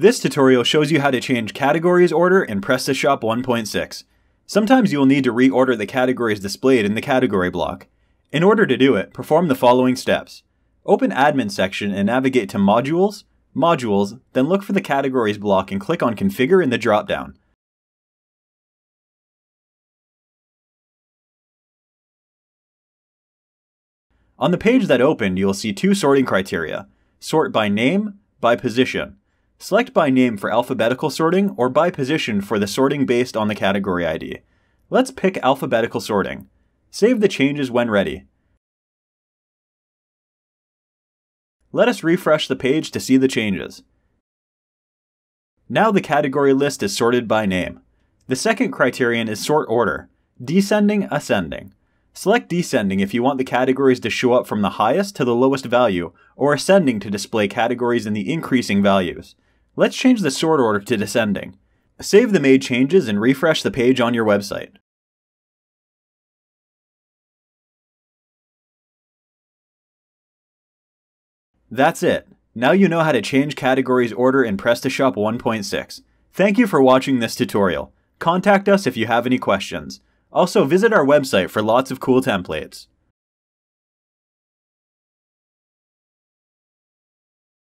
This tutorial shows you how to change categories order in PrestaShop 1.6. Sometimes you will need to reorder the categories displayed in the category block. In order to do it, perform the following steps. Open Admin section and navigate to Modules, Modules, then look for the Categories block and click on Configure in the dropdown. On the page that opened, you will see two sorting criteria: sort by name, by position. Select by name for alphabetical sorting or by position for the sorting based on the category ID. Let's pick alphabetical sorting. Save the changes when ready. Let us refresh the page to see the changes. Now the category list is sorted by name. The second criterion is sort order, descending, ascending. Select descending if you want the categories to show up from the highest to the lowest value, or ascending to display categories in the increasing values. Let's change the sort order to descending. Save the made changes and refresh the page on your website. That's it. Now you know how to change categories order in PrestaShop 1.6. Thank you for watching this tutorial. Contact us if you have any questions. Also, visit our website for lots of cool templates.